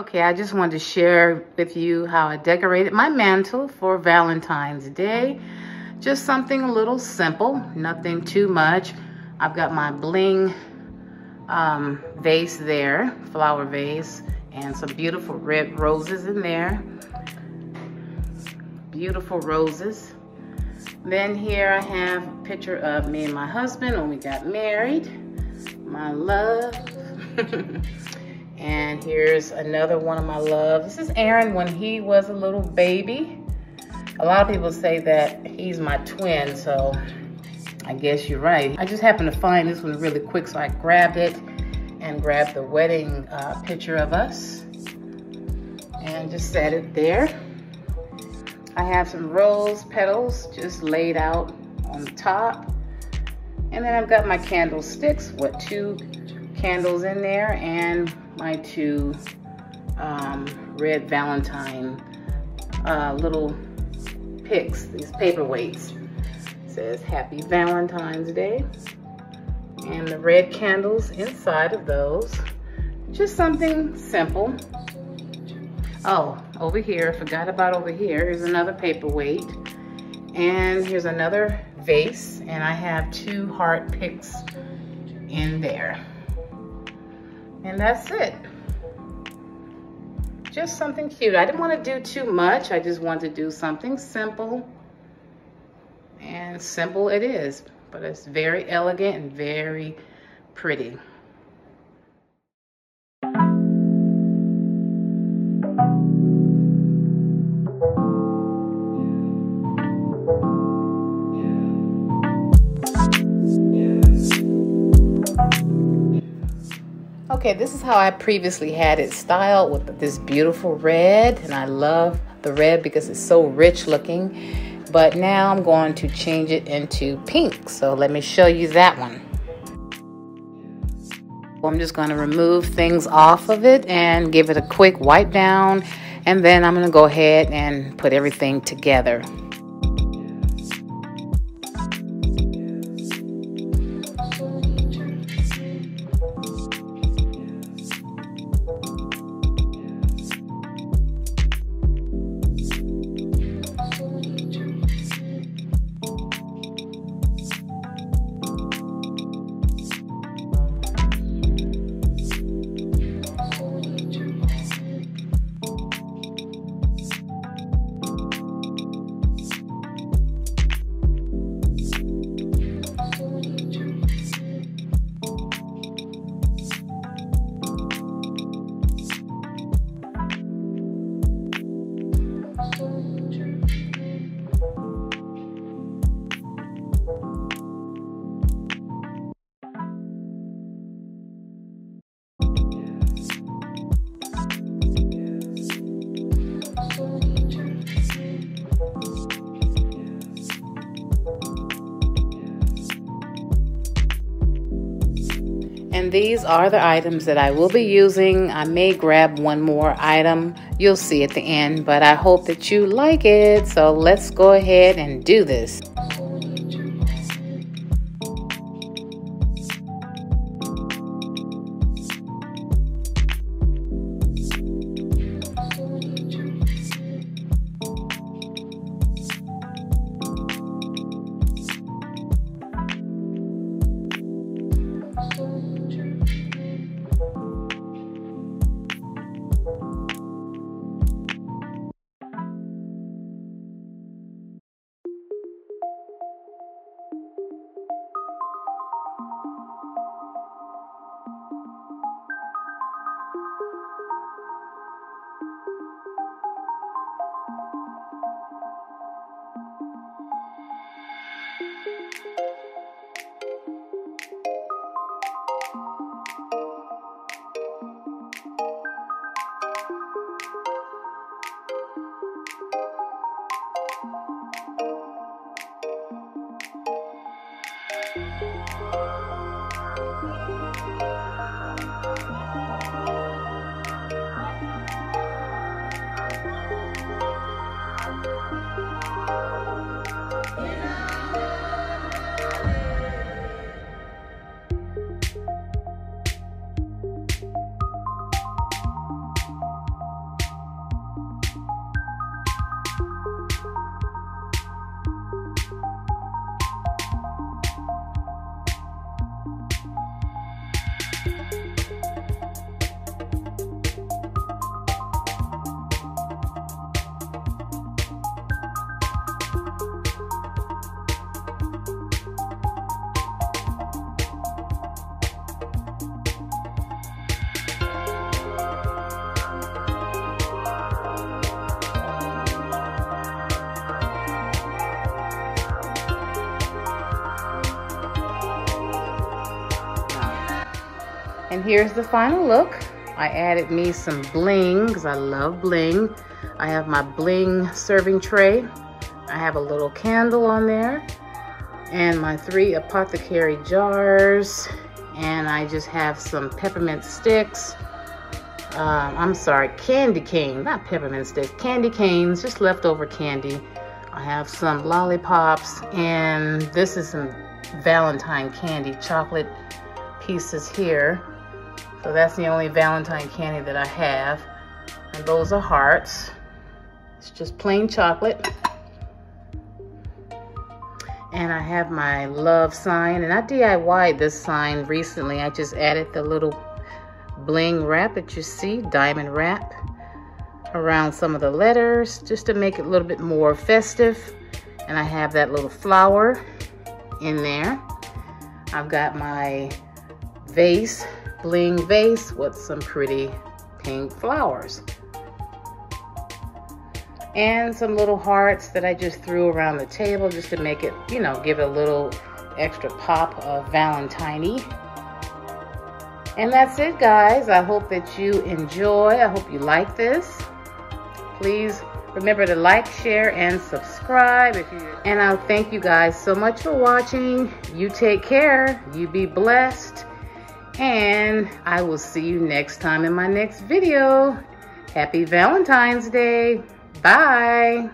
Okay, I just wanted to share with you how I decorated my mantle for Valentine's Day. Just something a little simple, nothing too much. I've got my bling vase there, flower vase, and some beautiful red roses in there. Beautiful roses. Then here I have a picture of me and my husband when we got married. My love. And here's another one of my loves. This is Aaron when he was a little baby. A lot of people say that he's my twin, so I guess you're right. I just happened to find this one really quick, so I grabbed it and grabbed the wedding picture of us and just set it there. I have some rose petals just laid out on the top. And then I've got my candlesticks, two candles in there, and my two red Valentine little picks, these paperweights. It says Happy Valentine's Day. And the red candles inside of those. Just something simple. Oh, over here, forgot about over here. Here's another paperweight. And here's another vase. And I have two heart picks in there. And that's it. Just something cute. I didn't want to do too much. I just wanted to do something simple. And simple it is, but it's very elegant and very pretty. Okay, this is how I previously had it styled with this beautiful red, and I love the red because it's so rich looking, but now I'm going to change it into pink, so let me show you that one. I'm just going to remove things off of it and give it a quick wipe down, and then I'm going to go ahead and put everything together. And these are the items that I will be using. I may grab one more item. You'll see at the end, but I hope that you like it. So let's go ahead and do this. And here's the final look. I added me some bling, because I love bling. I have my bling serving tray. I have a little candle on there and my 3 apothecary jars. And I just have some peppermint sticks. I'm sorry, candy cane, not peppermint sticks, candy canes, just leftover candy. I have some lollipops, and this is some Valentine candy, chocolate pieces here. So that's the only Valentine candy that I have. And those are hearts. It's just plain chocolate. And I have my love sign, and I DIY'd this sign recently. I just added the little bling wrap that you see, diamond wrap, around some of the letters just to make it a little bit more festive. And I have that little flower in there. I've got my vase, bling vase, with some pretty pink flowers. And some little hearts that I just threw around the table just to make it, you know, give it a little extra pop of Valentine-y. And that's it, guys. I hope that you enjoy. I hope you like this. Please remember to like, share, and subscribe. And I'll thank you guys so much for watching. You take care. You be blessed. And I will see you next time in my next video. Happy Valentine's Day. Bye.